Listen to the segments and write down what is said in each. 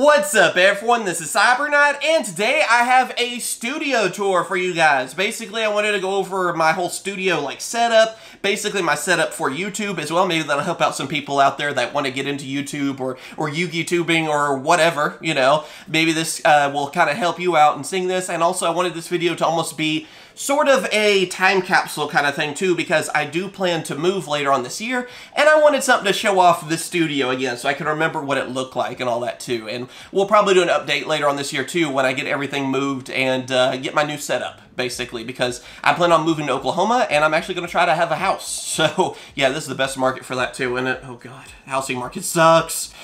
What's up everyone, this is CyberKnight, and today I have a studio tour for you guys. Basically, I wanted to go over my whole studio setup, basically my setup for YouTube as well. Maybe that'll help out some people out there that want to get into YouTube or Yu-Gi-Tubing or whatever, you know. Maybe this will kind of help you out in seeing this, and also I wanted this video to almost be sort of a time capsule kind of thing too, because I do plan to move later on this year, and I wanted something to show off the studio again so I can remember what it looked like and all that too. And we'll probably do an update later on this year too when I get everything moved and get my new setup, basically, because I plan on moving to Oklahoma and I'm actually going to try to have a house. So yeah, this is the best market for that too, isn't it? Oh god, housing market sucks.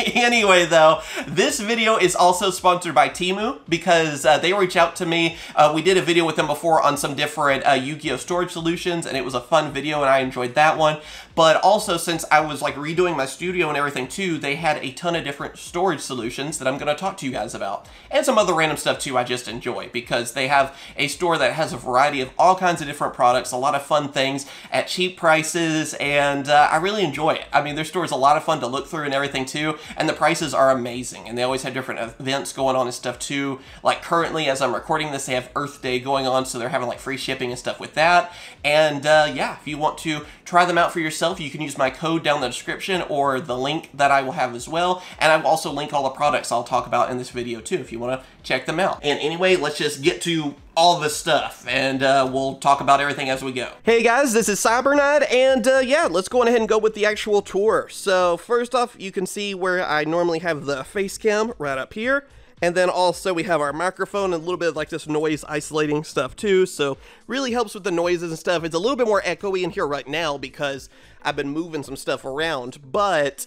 Anyway though, this video is also sponsored by Temu, because they reached out to me. We did a video with them before on some different Yu-Gi-Oh storage solutions, and it was a fun video and I enjoyed that one. But also, since I was like redoing my studio and everything too, they had a ton of different storage solutions that I'm going to talk to you guys about, and some other random stuff too I just enjoy, because they have a store that has a variety of all kinds of different products, a lot of fun things at cheap prices, and I really enjoy it. I mean, their store is a lot of fun to look through and everything too, and the prices are amazing, and they always have different events going on and stuff too. Like currently, as I'm recording this, they have Earth Day going on, so they're having like free shipping and stuff with that. And yeah, if you want to try them out for yourself, you can use my code down in the description, or the link that I will have as well, and I will also link all the products I'll talk about in this video too if you want to check them out. And anyway, let's just get to all the stuff, and we'll talk about everything as we go. Hey guys, this is CyberKnight, and yeah, let's go ahead and go with the actual tour. So first off, you can see where I normally have the face cam right up here, and then also we have our microphone and a little bit of like this noise isolating stuff too, so really helps with the noises and stuff. It's a little bit more echoey in here right now because I've been moving some stuff around, but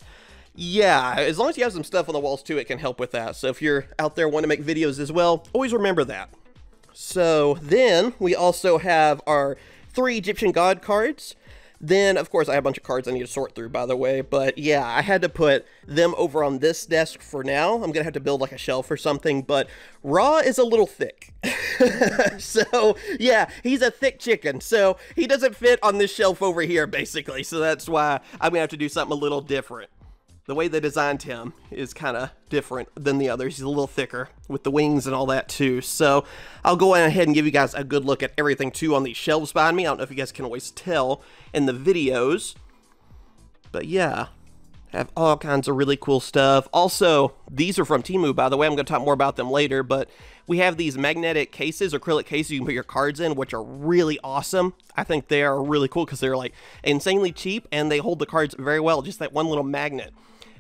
yeah, as long as you have some stuff on the walls too, it can help with that. So if you're out there wanting to make videos as well, always remember that. So then we also have our 3 Egyptian God cards. Then, of course, I have a bunch of cards I need to sort through, by the way, but yeah, I had to put them over on this desk for now. I'm gonna have to build like a shelf or something, but Ra is a little thick. So yeah, he's a thick chicken, so he doesn't fit on this shelf over here, basically, so that's why I'm gonna have to do something a little different. The way they designed him is kind of different than the others. He's a little thicker with the wings and all that too. So I'll go ahead and give you guys a good look at everything too on these shelves behind me. I don't know if you guys can always tell in the videos, but yeah, have all kinds of really cool stuff. Also, these are from Temu, by the way. I'm going to talk more about them later, but we have these magnetic cases, acrylic cases you can put your cards in, which are really awesome. I think they are really cool because they're like insanely cheap and they hold the cards very well, just that one little magnet.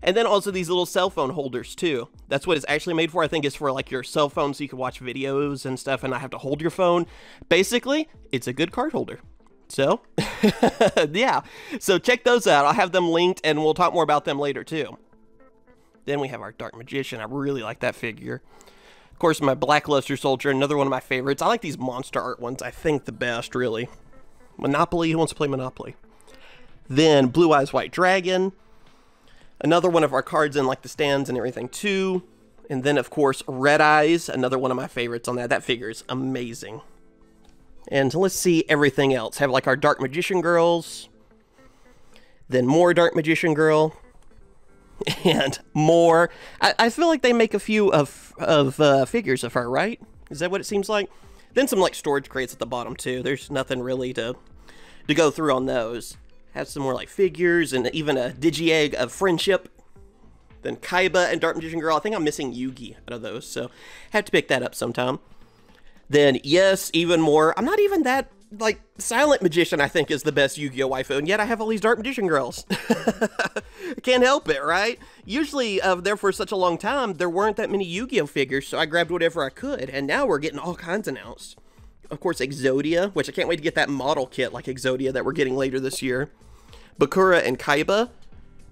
And then also these little cell phone holders too. That's what it's actually made for. I think it's for like your cell phone so you can watch videos and stuff and not have to hold your phone. Basically, it's a good card holder. So yeah, so check those out. I'll have them linked and we'll talk more about them later too. Then we have our Dark Magician. I really like that figure. Of course, my Blackluster Soldier, another one of my favorites. I like these monster art ones, I think, the best, really. Monopoly, who wants to play Monopoly? Then Blue Eyes White Dragon. Another one of our cards in like the stands and everything too. And then of course Red Eyes, another one of my favorites on that. That figure is amazing. And let's see everything else. Have like our Dark Magician Girls. Then more Dark Magician Girl. And more. I feel like they make a few of figures of her, right? Is that what it seems like? Then some like storage crates at the bottom too. There's nothing really to go through on those. Have some more like figures and even a digi-egg of friendship. Then Kaiba and Dark Magician Girl. I think I'm missing Yugi out of those, so have to pick that up sometime. Then yes, even more. I'm not even that like Silent Magician, I think, is the best Yu-Gi-Oh waifu, and yet I have all these Dark Magician Girls. Can't help it, right? Usually there for such a long time there weren't that many Yu-Gi-Oh figures, so I grabbed whatever I could, and now we're getting all kinds announced. Of course, Exodia, which I can't wait to get that model kit like Exodia that we're getting later this year. Bakura and Kaiba.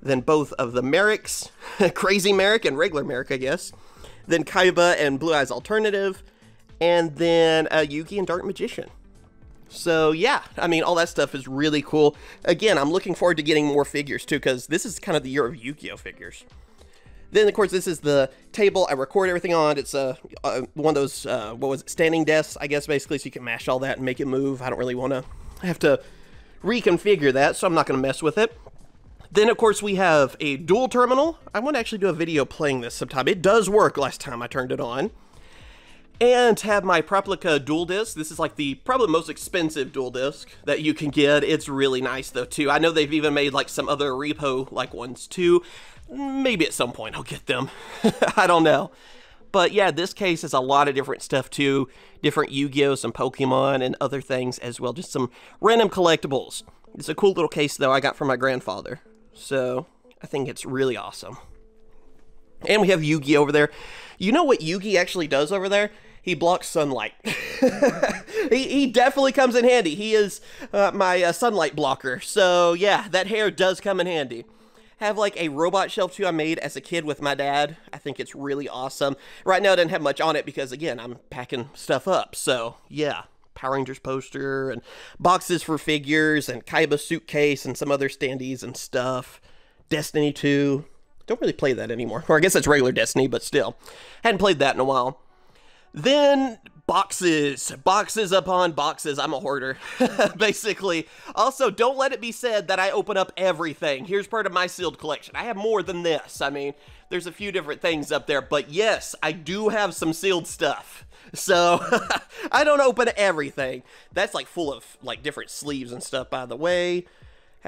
Then both of the Mariks. Crazy Marik and regular Marik, I guess. Then Kaiba and Blue Eyes Alternative. And then Yugi and Dark Magician. So yeah, I mean, all that stuff is really cool. Again, I'm looking forward to getting more figures too, because this is kind of the year of Yu-Gi-Oh figures. Then, of course, this is the table I record everything on. It's one of those, what was it, standing desks, I guess, basically, so you can mash all that and make it move. I don't really want to have to reconfigure that, so I'm not going to mess with it. Then, of course, we have a dual terminal. I want to actually do a video playing this sometime. It does work last time I turned it on. And have my Proplica Dual Disc. This is like the probably most expensive dual disc that you can get. It's really nice, though, too. I know they've even made, like, some other repo-like ones, too. Maybe at some point I'll get them. I don't know. But, yeah, this case is a lot of different stuff, too. Different Yu-Gi-Oh, some Pokemon, and other things as well. Just some random collectibles. It's a cool little case, though, I got from my grandfather. So, I think it's really awesome. And we have Yugi over there. You know what Yugi actually does over there? He blocks sunlight. he definitely comes in handy. He is my sunlight blocker. So, yeah, that hair does come in handy. Have, like, a robot shelf, too, I made as a kid with my dad. I think it's really awesome. Right now, I didn't have much on it because, again, I'm packing stuff up. So, yeah, Power Rangers poster and boxes for figures and Kaiba suitcase and some other standees and stuff. Destiny 2. Don't really play that anymore. Or I guess that's regular Destiny, but still. Hadn't played that in a while. Then boxes. Boxes upon boxes. I'm a hoarder, basically. Also, don't let it be said that I open up everything. Here's part of my sealed collection. I have more than this. I mean, there's a few different things up there, but yes, I do have some sealed stuff. So, I don't open everything. That's, like, full of, like, different sleeves and stuff, by the way. I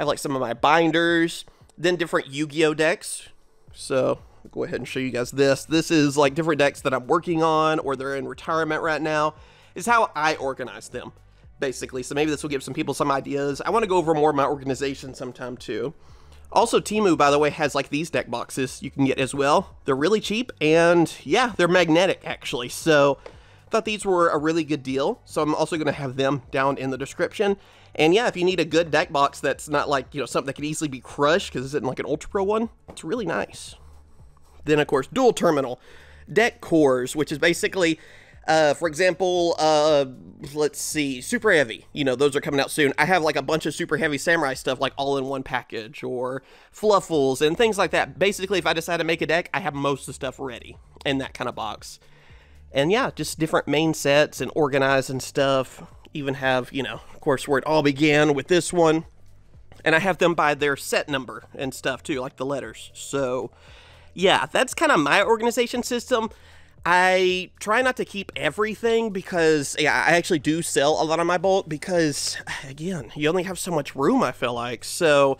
have, like, some of my binders. Then different Yu-Gi-Oh decks. So, I'll go ahead and show you guys this. This is like different decks that I'm working on or they're in retirement right now. Is how I organize them, basically. So maybe this will give some people some ideas. I want to go over more of my organization sometime too. Also, Temu, by the way, has like these deck boxes you can get as well. They're really cheap and yeah, they're magnetic actually. So I thought these were a really good deal. So I'm also going to have them down in the description. And yeah, if you need a good deck box that's not like, you know, something that could easily be crushed because this isn't like an Ultra Pro one, it's really nice. Then, of course, Dual Terminal deck cores, which is basically, for example, let's see, Super Heavy. You know, those are coming out soon. I have like a bunch of Super Heavy Samurai stuff like all in one package or Fluffles and things like that. Basically, if I decide to make a deck, I have most of the stuff ready in that kind of box. And yeah, just different main sets and organized and stuff. Even have, you know, of course, where it all began with this one. And I have them by their set number and stuff, too, like the letters. So, yeah, that's kind of my organization system. I try not to keep everything because, yeah, I actually do sell a lot of my bulk because, again, you only have so much room, I feel like. So,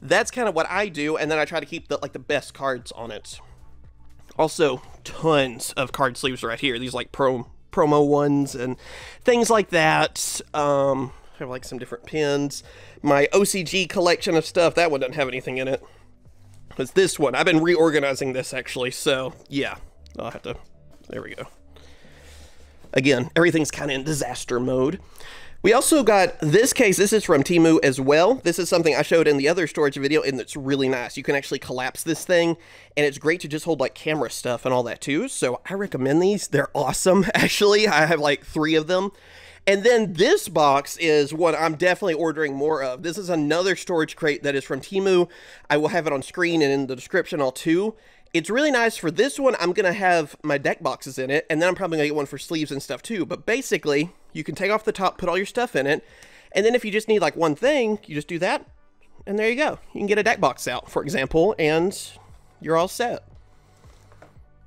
that's kind of what I do. And then I try to keep, the best cards on it. Also, tons of card sleeves right here. These, like, promo ones and things like that. I have like some different pins. My OCG collection of stuff, that one doesn't have anything in it. It's this one. I've been reorganizing this actually, so yeah. I'll have to, there we go. Again, everything's kind of in disaster mode. We also got this case. This is from Temu as well. This is something I showed in the other storage video, and it's really nice. You can actually collapse this thing, and it's great to just hold, like, camera stuff and all that, too. So I recommend these. They're awesome, actually. I have, like, 3 of them. And then this box is one I'm definitely ordering more of. This is another storage crate that is from Temu. I will have it on screen and in the description, all too. It's really nice. For this one, I'm going to have my deck boxes in it, and then I'm probably going to get one for sleeves and stuff, too. But basically, you can take off the top, put all your stuff in it, and then if you just need, like, one thing, you just do that, and there you go. You can get a deck box out, for example, and you're all set.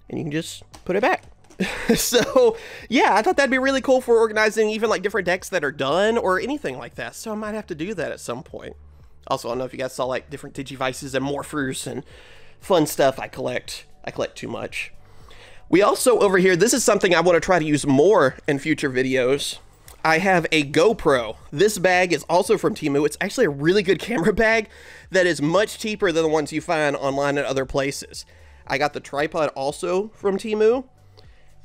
And you can just put it back. So, yeah, I thought that'd be really cool for organizing even, like, different decks that are done or anything like that. So I might have to do that at some point. Also, I don't know if you guys saw, like, different Digivices and Morphers and fun stuff I collect. I collect too much. We also, over here, this is something I want to try to use more in future videos. I have a GoPro. This bag is also from Temu. It's actually a really good camera bag that is much cheaper than the ones you find online at other places. I got the tripod also from Temu.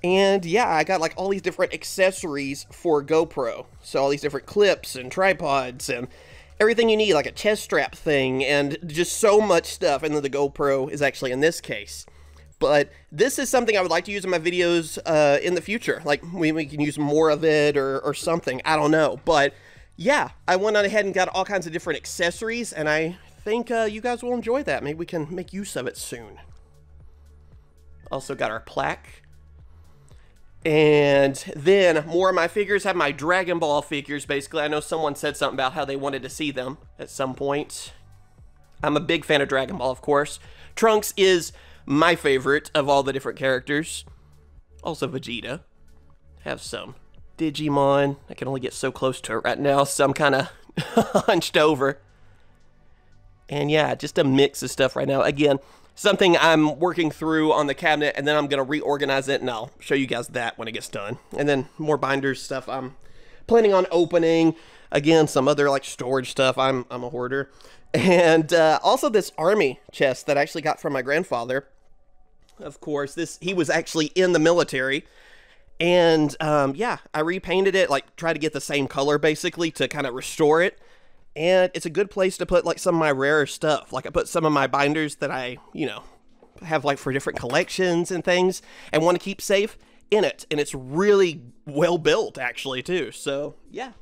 And yeah, I got like all these different accessories for GoPro. So all these different clips and tripods and everything you need, like a chest strap thing and just so much stuff. And then the GoPro is actually in this case. But this is something I would like to use in my videos in the future. Like, we can use more of it or something. I don't know. But yeah, I went on ahead and got all kinds of different accessories. And I think you guys will enjoy that. Maybe we can make use of it soon. Also got our plaque. And then more of my figures. Have my Dragon Ball figures, basically. I know someone said something about how they wanted to see them at some point. I'm a big fan of Dragon Ball, of course. Trunks is my favorite of all the different characters. Also Vegeta. Have some Digimon. I can only get so close to it right now, so I'm kind of hunched over. And yeah, just a mix of stuff right now. Again, something I'm working through on the cabinet, and then I'm going to reorganize it, and I'll show you guys that when it gets done. And then more binders stuff I'm planning on opening. Again, some other like storage stuff. I'm a hoarder. And also this army chest that I actually got from my grandfather. Of course, he was actually in the military. And yeah, I repainted it, like try to get the same color basically to kind of restore it. And it's a good place to put like some of my rarer stuff. Like I put some of my binders that I, you know, have like for different collections and things and want to keep safe in it. And it's really well built actually too. So yeah,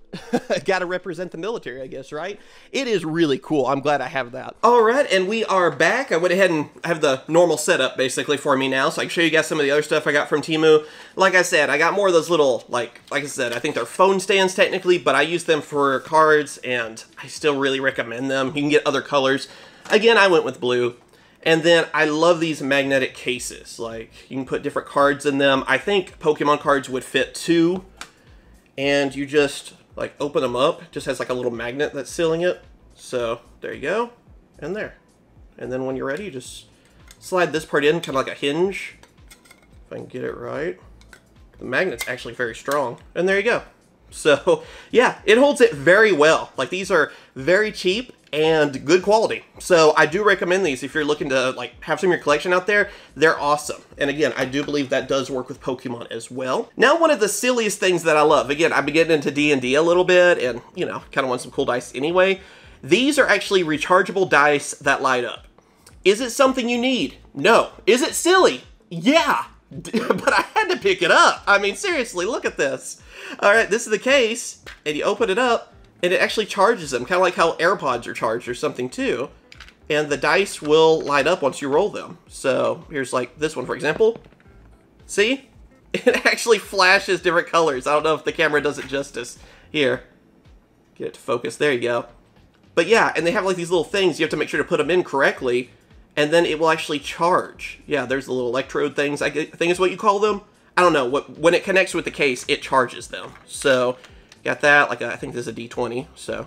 gotta represent the military, I guess, right? It is really cool. I'm glad I have that. All right, and we are back. I went ahead and have the normal setup basically for me now, so I can show you guys some of the other stuff I got from Temu. Like I said, I got more of those little, like I said, I think they're phone stands technically, but I use them for cards, and I still really recommend them. You can get other colors. Again, I went with blue. And then I love these magnetic cases. Like, you can put different cards in them. I think Pokemon cards would fit too. And you just, like, open them up. It just has, like, a little magnet that's sealing it. So, there you go. And there. And then when you're ready, you just slide this part in, kind of like a hinge. If I can get it right. The magnet's actually very strong. And there you go. So, yeah, it holds it very well. Like, these are very cheap and good quality. So I do recommend these if you're looking to like have some of your collection out there. They're awesome. And again, I do believe that does work with Pokemon as well. Now, one of the silliest things that I love, again, I've been getting into D&D a little bit and, you know, kind of want some cool dice anyway. These are actually rechargeable dice that light up. Is it something you need? No. Is it silly? Yeah, but I had to pick it up. I mean, seriously, look at this. All right, this is the case and you open it up. And it actually charges them, kind of like how AirPods are charged or something too. And the dice will light up once you roll them. So here's like this one, for example. See? It actually flashes different colors. I don't know if the camera does it justice. Here. Get it to focus. There you go. But yeah, and they have like these little things. You have to make sure to put them in correctly. And then it will actually charge. Yeah, there's the little electrode things, I think is what you call them. I don't know. When it connects with the case, it charges them. So... got that, like I think this is a D20, so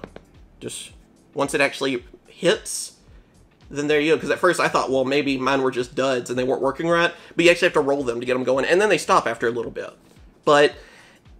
just once it actually hits, then there you go. Because at first I thought, well, maybe mine were just duds and they weren't working right, but you actually have to roll them to get them going, and then they stop after a little bit. But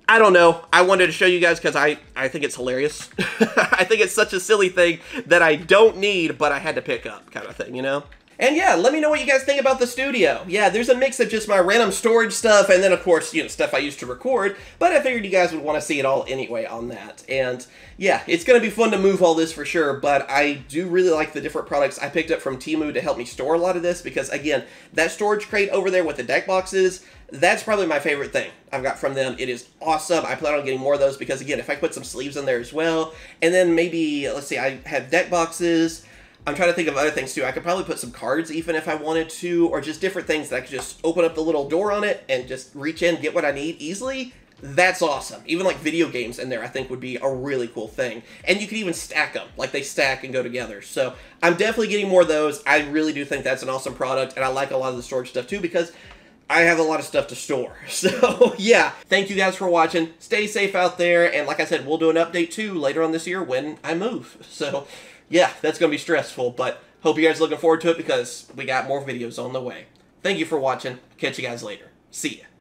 I don't know. I wanted to show you guys because I think it's hilarious. I think it's such a silly thing that I don't need, but I had to pick up kind of thing, you know? And yeah, let me know what you guys think about the studio. Yeah, there's a mix of just my random storage stuff and then, of course, you know, stuff I used to record. But I figured you guys would want to see it all anyway on that. And yeah, it's going to be fun to move all this for sure. But I do really like the different products I picked up from Temu to help me store a lot of this. Because, again, that storage crate over there with the deck boxes, that's probably my favorite thing I've got from them. It is awesome. I plan on getting more of those because, again, if I put some sleeves in there as well. And then maybe, let's see, I have deck boxes. I'm trying to think of other things, too. I could probably put some cards, even if I wanted to, or just different things that I could just open up the little door on it and just reach in, get what I need easily. That's awesome. Even, like, video games in there, I think, would be a really cool thing. And you could even stack them. Like, they stack and go together. So, I'm definitely getting more of those. I really do think that's an awesome product, and I like a lot of the storage stuff, too, because I have a lot of stuff to store. So, yeah. Thank you guys for watching. Stay safe out there, and like I said, we'll do an update, too, later on this year when I move. So... yeah, that's going to be stressful, but hope you guys are looking forward to it because we got more videos on the way. Thank you for watching. Catch you guys later. See ya.